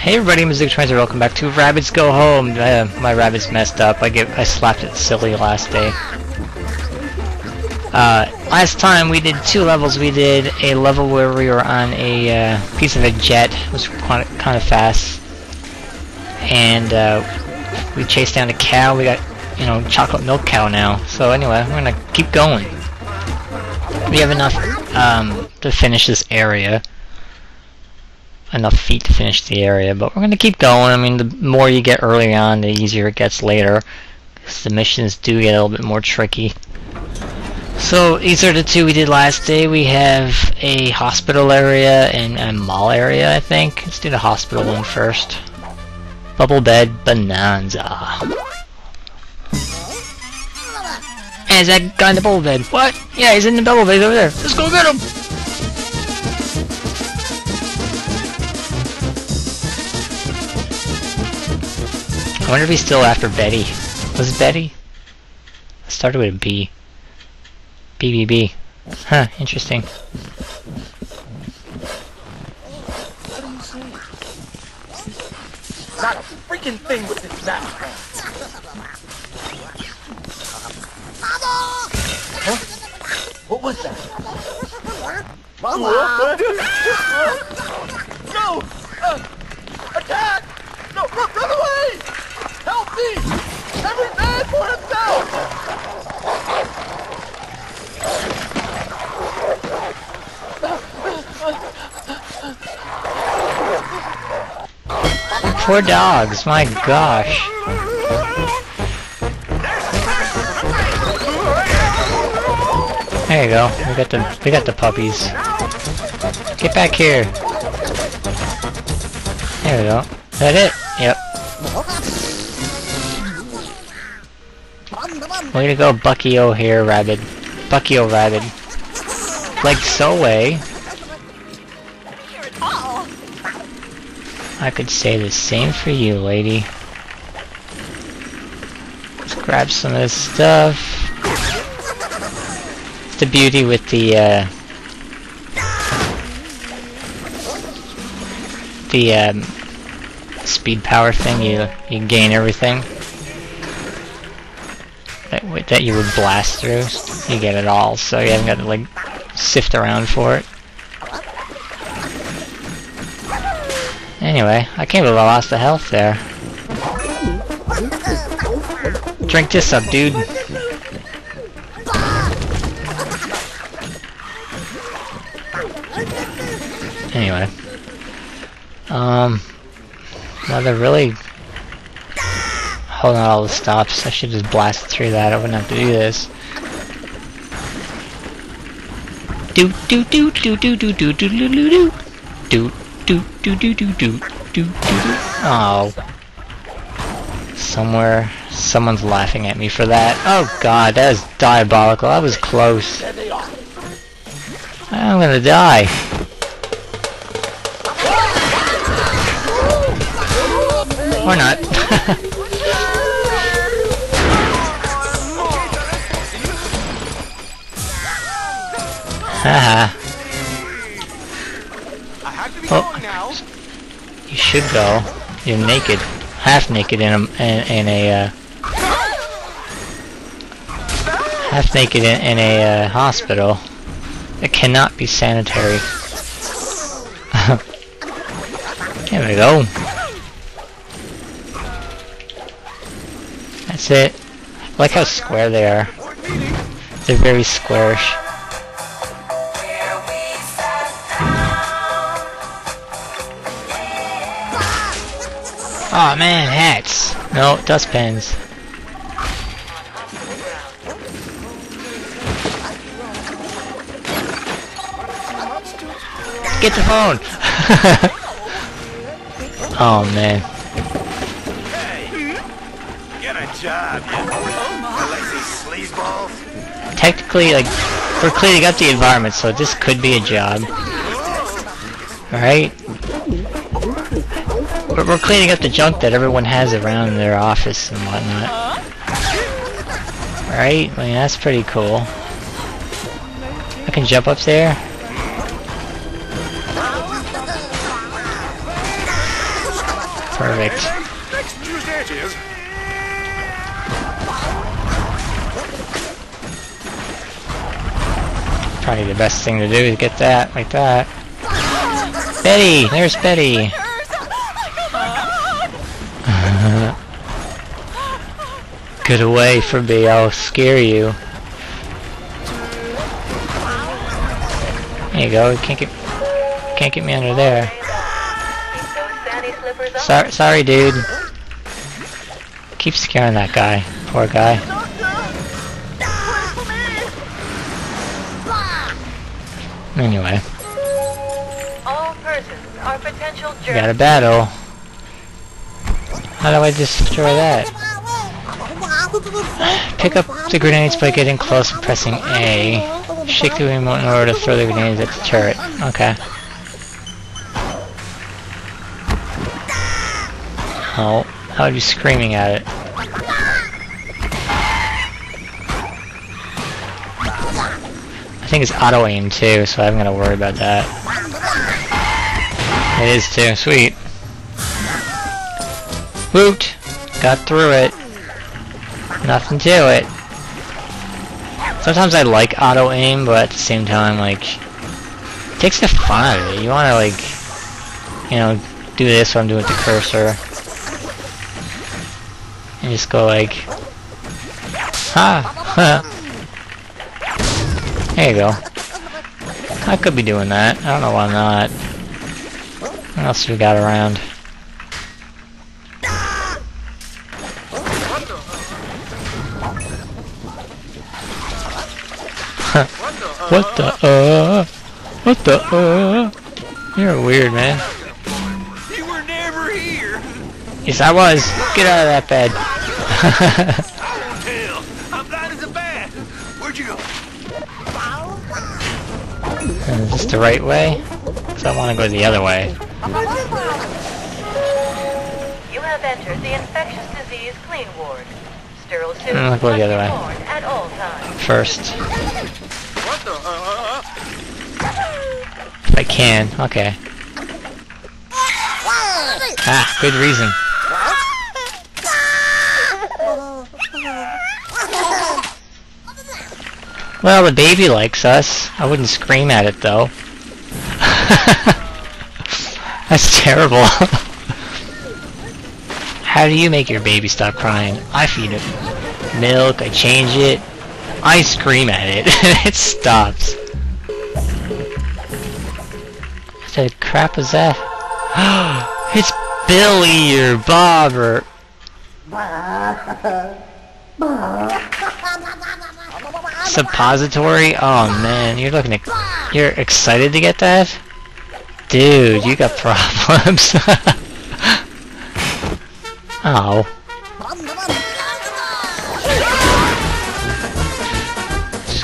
Hey everybody, musouka23, welcome back to Rabbids Go Home. My rabbit's messed up. I slapped it silly last day. Last time we did two levels. We did a level where we were on a piece of a jet. It was kind of fast, and we chased down a cow. We got, you know, chocolate milk cow now. So anyway, we're gonna keep going. We have enough to finish this area. Enough feet to finish the area, but we're going to keep going. I mean, the more you get early on, the easier it gets later, because the missions do get a little bit more tricky. So these are the two we did last day. We have a hospital area and a mall area, I think. Let's do the hospital one first. Bubble Bed Bonanza. Hey, is that guy in the bubble bed? What? Yeah, he's in the bubble bed over there. Let's go get him! I wonder if he's still after Betty. Was it Betty? It started with a B. BBB. Huh, interesting. Not a freaking thing with this map. Huh? What was that? Mama! No! Attack! No, run away! Help me! Every man for himself! Poor dogs, my gosh. There you go. We got the puppies. Get back here. There we go. Is that it? Yep. Way to go, Bucky O'Hare Rabbit. Bucky O'Rabbit. Like so way. I could say the same for you, lady. Let's grab some of this stuff. It's the beauty with the speed power thing. You gain everything that you would blast through. You get it all, so you haven't got to like sift around for it. Anyway, I can't believe I lost the health there. Drink this up, dude. Anyway, now they're really holding all the stops. I should just blast through that. I wouldn't have to do this. Do do do do do do do do do do do do do do do do do. Oh, somewhere someone's laughing at me for that. Oh God, that is diabolical. I was close. I'm gonna die. Or not. Haha. Oh, you should go. You're naked, half naked in a hospital. It cannot be sanitary. There we go. That's it. I like how square they are. They're very squarish. Aw, oh, man, hats! No, dustpans. Get the phone! Oh, man. Hey, get a job, you lazy sleazeballs. Technically, like, we're cleaning up the environment, so this could be a job. Alright? We're cleaning up the junk that everyone has around in their office and whatnot. Right? I mean, that's pretty cool. I can jump up there. Perfect. Probably the best thing to do is get that like that. Betty! There's Betty! Get away from me, I'll scare you. There you go, you can't get me under there. Sorry dude. Keep scaring that guy, poor guy. Anyway. All persons are potential jerks. Got a battle. How do I destroy that? Pick up the grenades by getting close and pressing A. Shake the remote in order to throw the grenades at the turret. Okay. Oh, I would be screaming at it. I think it's auto-aim too, so I'm gonna worry about that. It is too, sweet. Woot! Got through it. Nothing to it. Sometimes I like auto-aim, but at the same time, like, it takes the fun out of it. You wanna, like, you know, do this when I'm doing the cursor. And just go like, ha! There you go. I could be doing that. I don't know why not. What else do we got around? What the what the you're weird, man. You were never here. Yes I was. Get out of that bed. Hell, I'm blind as a bat. Where'd you go? Is this the right way? Because I want to go the other way. You have entered the infectious disease clean ward. Sterile suit must be worn at all times. First. If I can, okay. Ah, good reason. Well, the baby likes us. I wouldn't scream at it though. That's terrible. How do you make your baby stop crying? I feed it milk, I change it. I scream at it, and it stops. What the crap was that? It's Billy or Bob or... suppository? Oh man, you're looking... You're excited to get that? Dude, you got problems. Oh.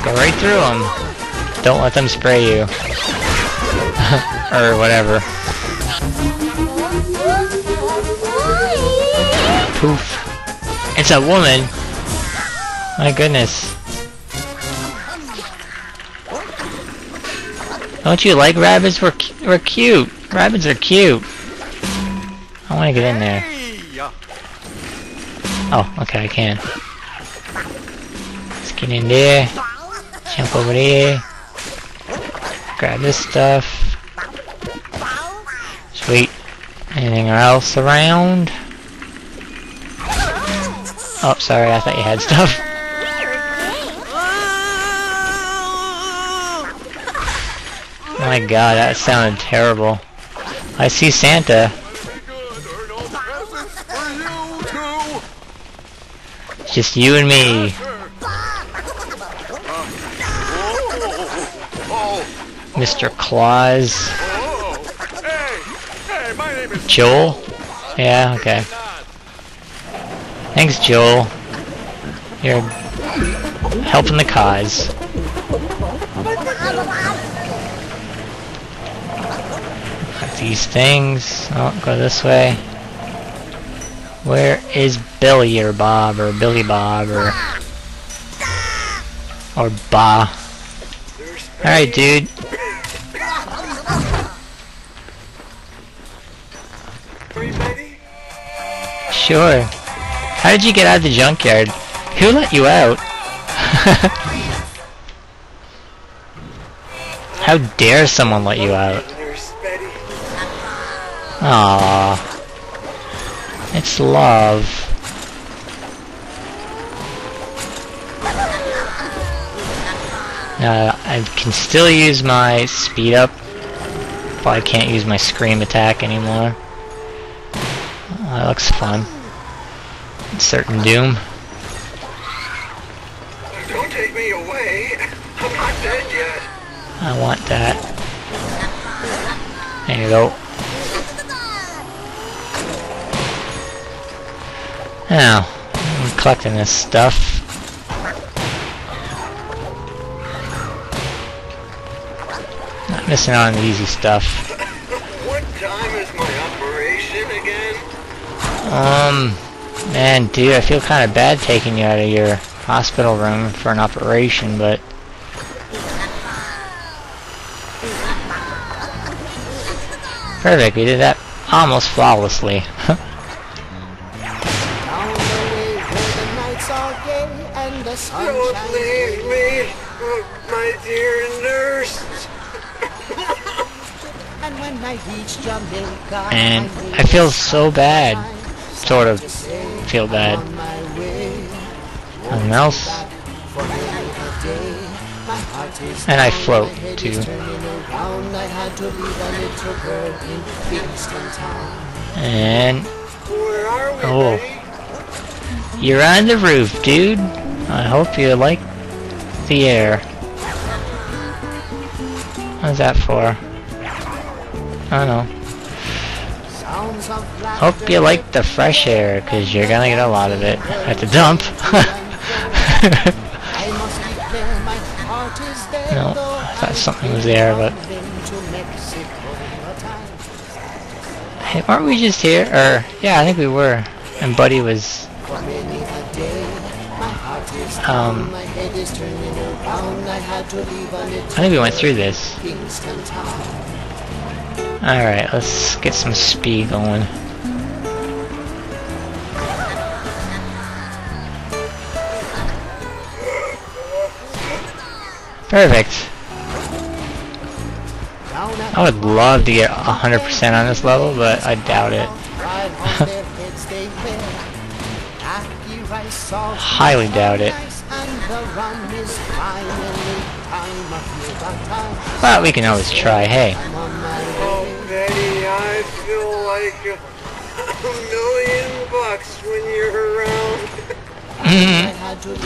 Go right through them. Don't let them spray you. Or whatever. Poof. It's a woman! My goodness. Don't you like rabbits? We're cute. Rabbits are cute. I want to get in there. Oh, okay, I can. Let's get in there. Jump over there. Grab this stuff. Sweet. Anything else around? Oh, sorry, I thought you had stuff. Oh my god, that sounded terrible. I see Santa. It's just you and me. Mr. Claus. Joel? Yeah, okay. Thanks, Joel. You're helping the cause. Got these things. Oh, go this way. Where is Billy or Bob or Billy Bob or... Or bah. Alright, dude. Sure. How did you get out of the junkyard? Who let you out? How dare someone let you out? Aww. It's love. I can still use my speed up, but I can't use my scream attack anymore. That looks fun. Certain doom. Don't take me away. I'm not dead yet. I want that. There you go. Now, I'm collecting this stuff. Not missing out on the easy stuff. What time is my operation again? Man, dude, I feel kind of bad taking you out of your hospital room for an operation, but... Perfect, we did that almost flawlessly. Don't leave me, my dear nurse. And I feel so bad. Sort of feel bad. Nothing else. And I float too. And oh, you're on the roof, dude. I hope you like the air. What's that for? I don't know. Hope you like the fresh air, because you're gonna get a lot of it at the dump. No, I thought something was there, but... Hey, weren't we just here? Or, yeah, I think we were. And Buddy was... I think we went through this. Alright, let's get some speed going. Perfect. I would love to get 100% on this level, but I doubt it. Highly doubt it. Well, we can always try, hey. I feel like $1,000,000 when you're around.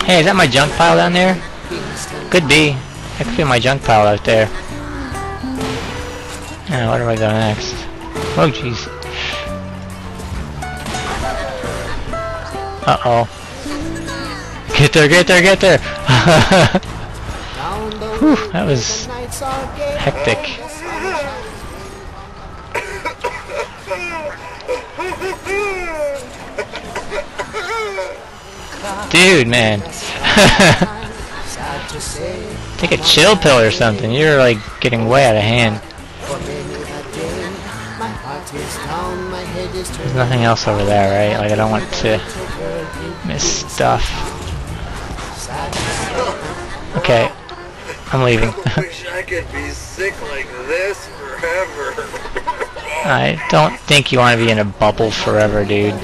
Hey, is that my junk pile down there? Could be. That could be my junk pile out there. Now, where do I go next? Oh, jeez. Uh-oh. Get there, get there, get there! Whew, that was hectic. Dude, man. Take a chill pill or something. You're like getting way out of hand. There's nothing else over there, right? Like, I don't want to miss stuff. Okay. I'm leaving. I wish I could be sick like this forever. I don't think you want to be in a bubble forever, dude.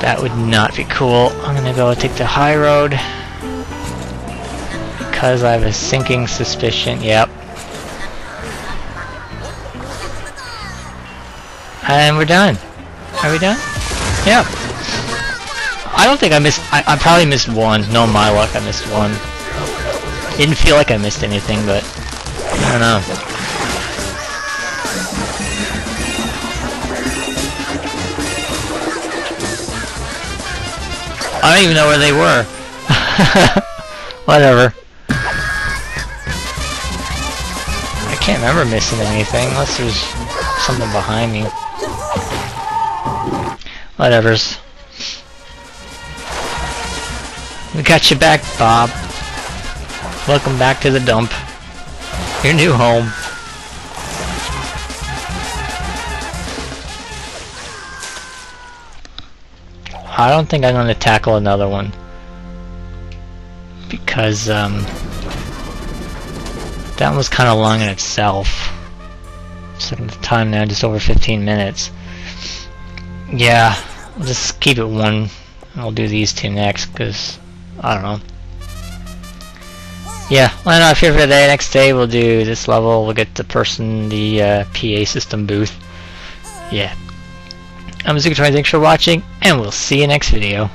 That would not be cool. I'm gonna go take the high road because I have a sinking suspicion. Yep. And we're done. Are we done? Yep. I don't think I missed. I probably missed one. No, my luck. I missed one. Didn't feel like I missed anything, but I don't know. I don't even know where they were. Whatever. I can't remember missing anything unless there's something behind me. Whatevers. We got you back, Bob. Welcome back to the dump. Your new home. I don't think I'm going to tackle another one. Because, that was kind of long in itself. Second time now, just over 15 minutes. Yeah, I'll just keep it one. I'll do these two next, because, I don't know. Yeah, well, no, if you're for the next day, we'll do this level. We'll get the person, the PA system booth. Yeah. I'm musouka23, thanks for watching, and we'll see you next video.